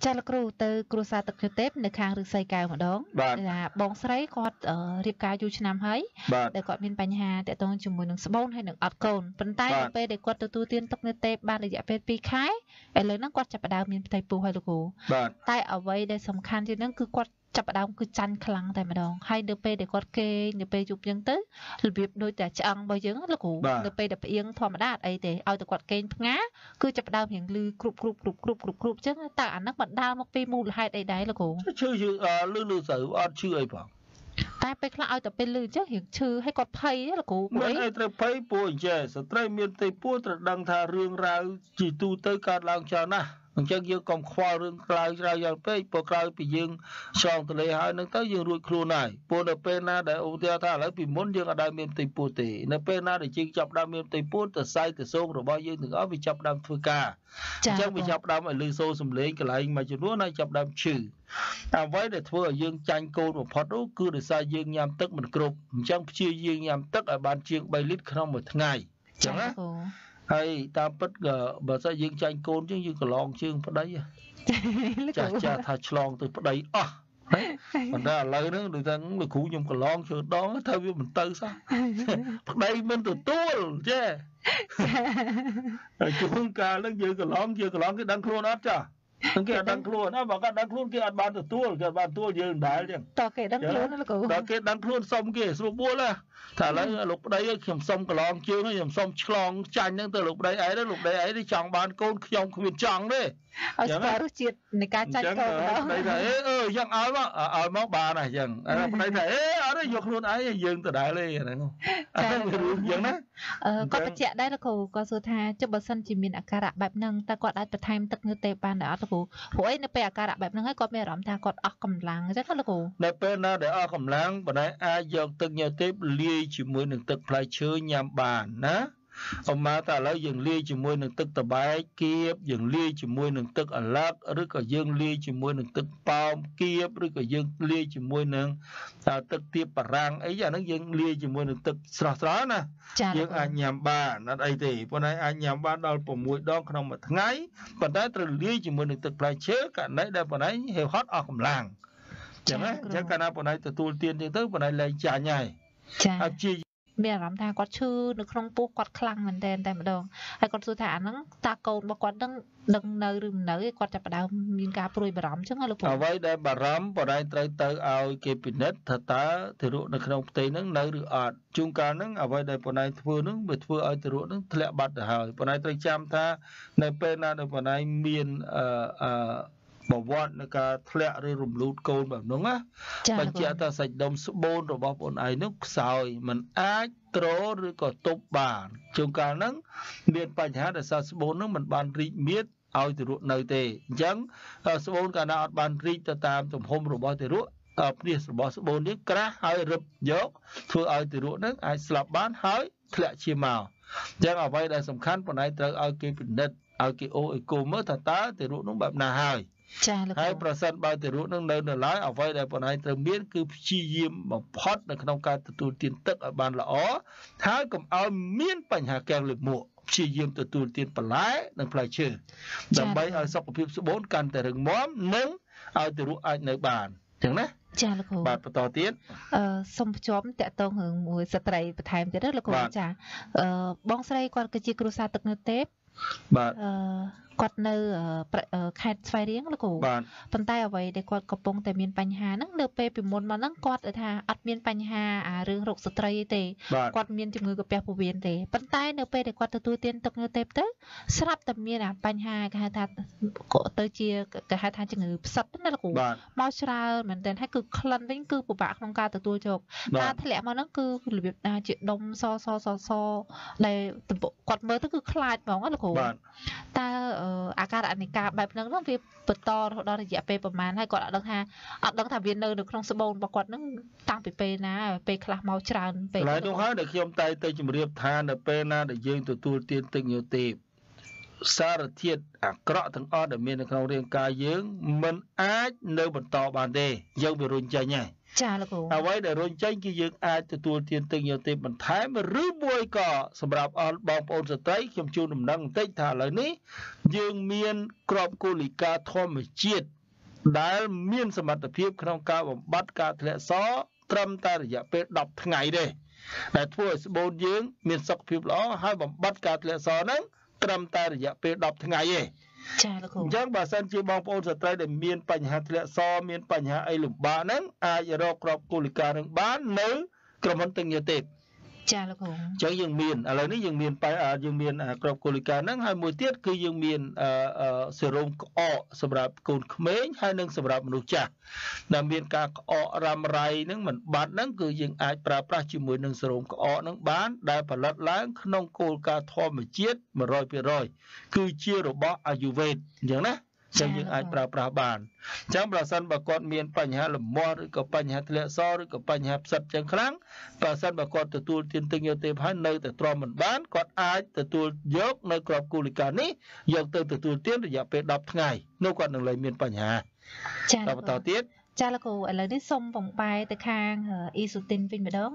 Chào cô từ cô sa tập tết để khang được xây cao một đống là bóng sấy có riệp cao du nam ấy để gọi bên bánh hà để tôi chụp mùi nướng sâm hay nướng ớt cồn phần tay về để quạt từ tu tiên tóc nét tép ba để dạy về pi khái để lấy nó quạt chập đào miền tây pù hay lục hủ tay ở vậy để sầm khăn thì nó cứ quạt chập đào cứ chăn khăng tại mà đòn hay được về để quạt kê được về chụp dân tới việc đôi trẻ trăng bao dưỡng lục hủ được về để yên thò mà đắt ấy để ao từ quạt kê ngã cứ chập đào miền lư cụp cụp cụp cụp cụp cụp chứ tạ nó bận đau một phi mù hai đầy đáy là cổ chưa lư lư sử ăn chưa ấy bảo ta bên là ai tập bên lư chứ hiện chưa hay còn phay là cổ mấy ai tập phay bùi chè sờ trai miền tây bùa tập đăng thà riêng ra chỉ tu tới cả làng chợ na chẳng dư còn khoa riêng ra ra dòng pe bùa ra bị riêng sòng từ lấy hai nâng tới riêng ruột kêu này bùa nợ pe na để ông theo thà lấy bị muốn riêng ở đây miền tây bùa tỷ nợ pe na để chiên chọc đam miền tây bùa từ say từ sông rồi bao nhiêu từ đó bị chọc đam phơi cả chẳng bị chọc đam ở lư sâu sầm lấy cái lại mà chuyện đó này chọc đam chửi à với để thưa dương tranh cô một phật đó cứ để sai dương nhám tức mình cột chẳng chia dương nhám tức ở bàn chiên 7 lít không một ngày chẳng á hay ta bất ngờ mà sao dương tranh côn chứ dương còn lon chương ở đấy chả chả thà lon từ ở đây à mình ra lời nữa người ta cũng là cũ nhung còn lon chưa đó theo với mình tư sao ở đây mình từ tuôn chứ chúng ta nó dương còn lon cái đăng khuôn hết chưa cái đăng khuôn nó bảo cái đăng khuôn kia ăn bàn từ tuôn cái bàn tuôn dương đại liền tao cái đăng khuôn nó là cũ tao cái đăng khuôn xong kia xong búa là thả lấy lúc đấy nhầm xong cái lon chưa nó nhầm xong lon chanh nhưng từ lúc đấy ấy đi chọn bàn côn nhom khuyên chọn đấy ở sao rút chìa này cá chanh câu đó đây này dân áo đó áo máu bà này dân đây này ở đây giật luôn ấy dân từ đại lê này không dân đó có bạch chẹt đây là cô có số tha cho bờ sân chỉ mình ở cà rạ bẹp nâng ta còn ai bật thêm tật như tây ban đã là cô hỏi nó bè cà rạ bẹp nâng ấy có mẹ rắm ta còn óc cầm láng rất là cô để bên đó để óc cầm láng bữa nay ai giật tật nhiều tiếp lia chỉ mới được tật phải chơi nhàm bàn á ông má ta lấy dừng lia chỉ môi nương tức tờ bái kiếp dừng lia chỉ môi nương tức ở lát rước ở dương lia chỉ môi nương tức pom kiếp rước ở dương lia chỉ môi nương tức tiệp bả rang ấy giờ nó dương lia chỉ môi nương tức sờ sờ nè dương anh nhầm ba nó đây thì bữa nay anh nhầm ba đau bụng mũi đau không mà ngay bữa nay từ lia chỉ môi nương tức lại chết cả nãy đây bữa nay heo hot ở cầm làng chẳng ấy chẳng cái nào bữa nay từ tu tiên đến tới bữa nay lại trả nhảy mẹ làm ta quạt chư được không buộc quạt khăng mình đen tại một đường hay còn số thả nó ta cồn mà quạt đằng đằng nơi rừng nơi quạt chặt đào miền cá bồi bà rắm chứ ngay lúc nào vậy đây bà rắm vào đây tới tới ao kẹp bít nết thật tá từ ruộng được không tây nó nơi được ở chung cá nó ở vậy đây vào đây vừa nó bị vừa ở từ ruộng nó lẹ bạt hời vào đây tới chạm tha nơi bên nào đây vào đây miền bảo vợ nó cả thẹn rồi rụm lút côn bảo đúng á, bây giờ ta sạch đông số bốn rồi bảo bọn ai nước sỏi mình ác trố rồi còn tôm bản chung cả nắng miền Bắc nhà để sao số bốn nó mình ban rít miết ao từ ruộng nơi tề chẳng số bốn cả nào ban rít ta tam tụm hôm rồi bao từ ruộng ở đây số bốn nước cá hơi rụp dốc thôi ao từ ruộng nước ai slab bán hơi thẹn chia màu chẳng ở đây là tầm khăn bọn ai tới ao kia bình đất ao kia ô ai cô mới thà tá từ ruộng nó bẹp nà hơi hai % bao từ ruộng nâng lên lái ở vai đây bọn hai từ miến cứ chi yếm bằng pot là không ca từ tu tiên tức ở bàn là ó thái cầm ao miến bánh hà kèo lượm mộ chi yếm từ tu tiên bẩn lái nâng phải chửi đầm bấy ở sọc phim số 4 căn từ rừng móm nâng ao từ ruộng ai nơi bàn chẳng đấy chả là cô bạn tỏ tiếng xong chóm tẹt tông hưởng mùi sợi trai bật thèm cho rất là cô chả bong sợi qua cái chi cừu sa tật nơi tép bạn quạt nơi khai xoay riêng là cổ phần tay ở vậy để quạt cặp bông tại miền Bắc Hà nắng được pe bị mồn mà nắng quạt ở thà ở miền Bắc Hà à rừng rục sợi tê quạt miền chìm người gặp bè phổ biến tê phần tay được pe để quạt từ tu tiên tộc người tép tới sắp tập miền à Bắc Hà cái hai thà cổ tới chia cái hai thà chừng người sập đó là cổ mau ra mình đến hay cứ khăn vĩnh cứ của bạn không ca từ tu chụp ta thế lẽ mà nó cứ việc chuyện đông so đây từ bộ quạt mới tới cứ khai vào đó là cổ ta à ca đại này ca bài nâng nó vì bật to đó là dẹp pe bầm màn hay gọi là đăng thả viên nơi được trong số bốn và quạt nó tăng về pe na pe khla màu tràn về lại đúng hết được khi ông tay tay chìm riệp than được pe na để riêng từ tu tiên tình nhiều tiệp sa thiệt à cọ thằng o để miền không riêng ca dưỡng mình ái nơi bật to bàn đề dân bị run chạy nhảy Chà là cổ. À vậy để rôn chanh kia dưỡng ai từ tuôn thiên tình nhiều tìm bằng thái mà rứ bôi cỏ. Sầm rạp bóng ôn sở tấy khiêm chôn nằm năng tích thả lời ní. Dương miên crop cô lì ca thôn mà chiết. Đã miên sầm mặt ở phía khăn cao bằng bắt ca thẻ xó. Trâm ta là dạ phê đọc tháng ngày đây. Để thua sẽ bốn dưỡng miên sọc phía lõ hai bằng bắt ca thẻ xó nâng. Trâm ta là dạ phê đọc tháng ngày đây. Chẳng bà sân chứa bóng phôn sở tay để miên bánh hạt lệ so, miên bánh hạt ấy lùm bà nâng. Ai dở rô crop cô lì ca nâng bán nữ cầm hân tình nhờ tệp. Chẳng dừng miên, lời này dừng miên crop cô lì ca nâng. Hai mùi tiết cứ dừng miên sử rôn ọ sầm rạp côn khmênh hay nâng sầm rạp nụ chạc. Là miên ca ọ ram rai nâng mần bát nâng cứ dừng ai pra pra chì mùi nâng sử rôn ọ nâng bán. Đại phá lật láng nông cô ca thô mà chiết mà rồi phía rồi. Cứ chia rồi bó ai dù vệt. Chẳng ná. Chẳng dừng ai pra pra bàn. Chẳng bà sân bà con miên bánh hạ lầm mò rồi có bánh hạ thịa so rồi có bánh hạ sật chẳng kháng. Bà sân bà con tự tuôn thiên tinh yêu tìm hai nơi tự trò mình bán. Còn ai tự tuôn dốc nơi crop cô lì ca ní. Dọc tự tuôn tiến rồi dạ phê đọc tháng ngày. Nếu còn đừng lấy miên bánh hạ. Đọc tỏ tiết. Chà là cô, lời đi xong vòng bài từ khang y sụt tin vinh bởi đó.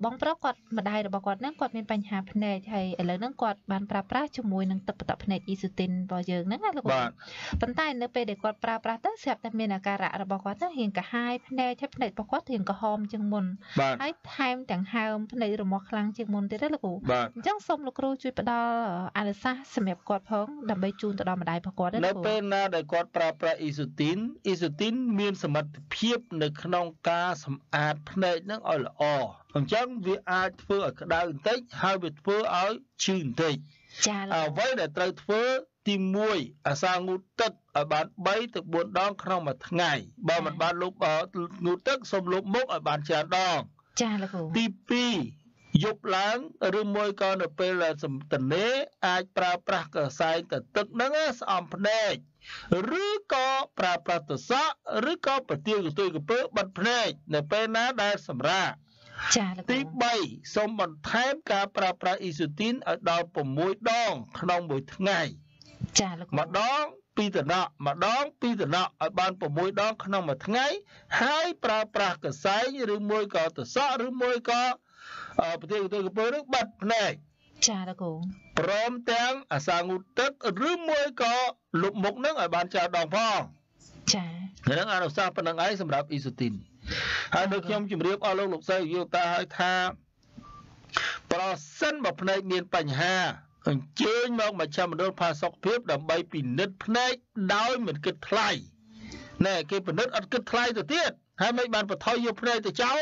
Bóng pháp quạt mà đai rồi bà quạt nâng quạt miên bánh hạ phần này. Thì lời nâng quạt bàn pháp pháp cho mùi nâng tập tập phần này y sụt tin vào dường nâng là cô. Phần tay nâng bê để quạt pháp pháp tất xếp tâm miên là cà rạ rồi bà quạt nâng hình cả hai phần này. Thì phần này bà quạt hình cả hôm chừng môn. Hãy thay thẳng hai phần này rồi mọc lăng chừng môn thế đó là cô. Chẳng xong là cô chui bà đo à là xa xâm hẹp quạt phóng đầm bây chun t miên sầm mặt phép nơi khăn cá sầm ạt này nó gọi là o, còn chẳng vì ai phơi ở đào tết hay việc phơi ở trường tết, với để trai phơi tìm muối ở sang ngũ tết ở bàn bấy từ buồn đong khăn mặt ngày, bao mặt bàn lục ở ngũ tết xong lục mốc ở bàn trà đong, tivi dục láng rồi môi con ở bên là sầm tần nế ai pra pra cả sai từ tức nắng sầm này. Rứ có pra tự xác. Rứ có bà tiêu của tôi của bớ bật phê. Nè bê ná đa sầm ra. Tiếp bây xong bằng thêm cả pra isotin ở đào bộ mối đong trong buổi tháng ngày. Mà đón pi tử nọ. Mà đón pi tử nọ ở bàn bộ mối đong trong một tháng ngày. Hai pra cả sáy rứ môi có tự xác. Rứ môi có bà tiêu của tôi của bớ bật phê. Prom tiếng ở xa ngụt tức rứ môi có lục mục nâng ở bàn trà đồng phong. Người nâng ở đọc xa phần nâng ấy xâm rạp isotin. Hãy được nhóm chìm riêng ở lúc xây yêu ta hãy tha. Bà sân bà phần này miền bành hà. Hằng chênh mong mà chăm đôn phá sọc phép đầm bay bì nứt phần này đói mình kết thay. Nè cái phần nứt ớt kết thay từ tiết. Hãy mấy bạn phải thoi yêu phần này từ cháu.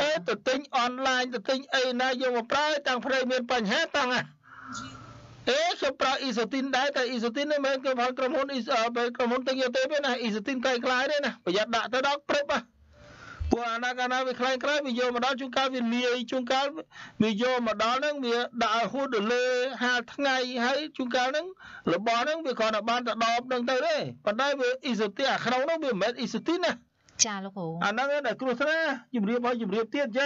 Ê tự tính online tự tính ấy này dùng một bài tăng phần này miền bành hà tăng à. Ê không bảo isotin đấy. Tại isotin này mấy cái phần cầm hôn tình yêu tế bên này. Isotin cây khai đấy nè. Bởi giặt đạ tới đó prep à. Của anh nào bị khai vì vô mà đó chúng ta vì lìa chúng ta. Vì vô mà đó nâng vì đã hút được lê hai tháng ngày. Hay chúng ta nâng là bỏ nâng vì còn là ban đã đọc nâng tới đấy. Và đây vì isotin à khá nóng vì mệt isotin nè. Chà lúc hổ. Anh nâng là cửu thân á. Dùm riêng tiết chứ.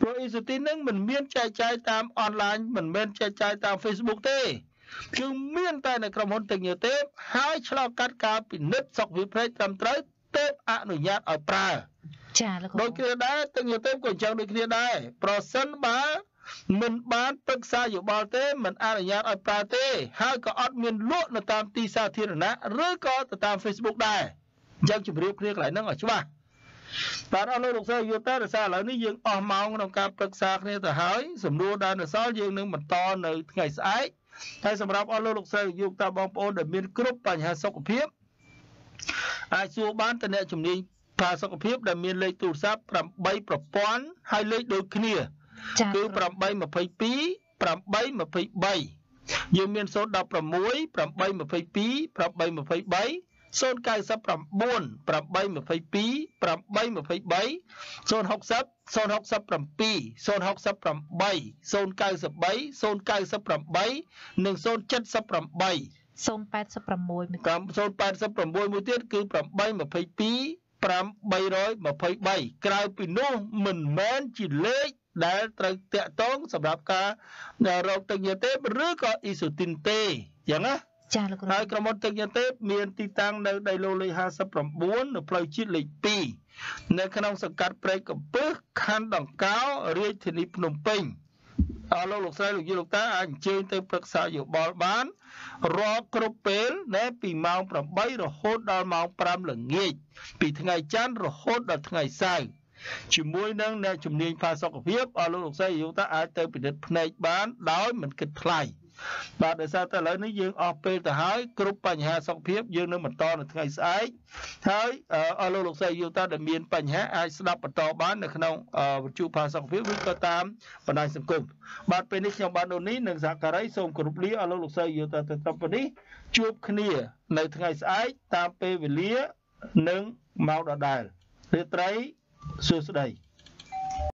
Rồi isotin nâng mình miên chạy tam online, mình miên chạy tam Facebook thế. Chứ miên tay này cầm hôn tình nhiều tếp. Hãy cho cắt cao bị nứt sọc vì phê trăm trái tếp ạ nổi nhạt ở pra. Đôi kia đấy, tình nhiều tếp của chàng đôi kia đấy. Pro sân bá, mình bán tức xa dụ bao tếp, mình ạ nổi nhạt ở pra tê. Hãy có ọt miên luộc nợ tam ti xa thiên rồi ná. Rồi có tam Facebook đấy. Chẳng chụp riêng riêng lại nâng ở chú bà. Bạn ơn lúc sau vô tới là sao là nếu dương ổn mong nông cạp cực sạc này thì hỏi xùm đua đàn là sao dương nâng mặt to nơi ngày sái. Thay xùm rạp ơn lúc sau dương ta bóng ổn để miên cúp bánh hạ sọc phiếp. Ai xua bán tên hệ chùm đi phá sọc phiếp để miên lệch tù sắp rằm bay bọc bón hay lệch đôi kia. Cứ rằm bay mà phây phí, rằm bay mà phây bay. Dương miên số đọc rằm muối, rằm bay mà phây phí, rằm bay mà phây bay. Sôn cài sắp rằm buồn, rằm bay mà phây phí, rằm bay mà phây bấy. Sôn học sắp rằm phí, sôn học sắp rằm bay. Sôn cài sắp bấy, sôn cài sắp rằm bấy. Nâng sôn chất sắp rằm bay. Sôn bát sắp rằm môi. Sôn bát sắp rằm môi mùi tiết cứ rằm bay mà phây phí, rằm bay rồi mà phây bay. Cài phí nô, mình mến chỉ lê. Đã trật tệ tốn sắp rạp ca. Rồi tình nhờ tế rứa có isotin tê. Chẳng á. Hai cầm một tên tết miền tây tăng nơi đại lô lê hà sập rộng bốn được phơi chiết lịch pi nơi khăn ông sập cắt prey cặp bước khăn đằng cáo riêng thì nịp nồng pin alo lục sai lục di lục tá anh trên tây bắc sao dụ bò bán rò cropel né bị màu rộng bay rồi hốt đào màu pram lửng nghịch bị ngày chán rồi hốt đào ngày sai chỉ môi nâng nè chùm niên pha sọc viếp alo lục sai dụ tá ai tây bị đứt này bán đói mình kịch lại bà để sao ta lấy nó dương OP ta hỏi group bành hà sọc phiếp dương nó mà to là ngày sái thấy alo lục xây dương ta để miền bành hà ai đọc mà to bán được không chụp hà sọc phiếp với cơ tam và đại sầm cùng bạn bên đi trong bạn đồ ní nâng giá cả đấy xong group lý alo lục xây dương ta từ tập bên đi chụp kia này ngày sái tam p về lía nâng màu đỏ đài lía trái xưa đây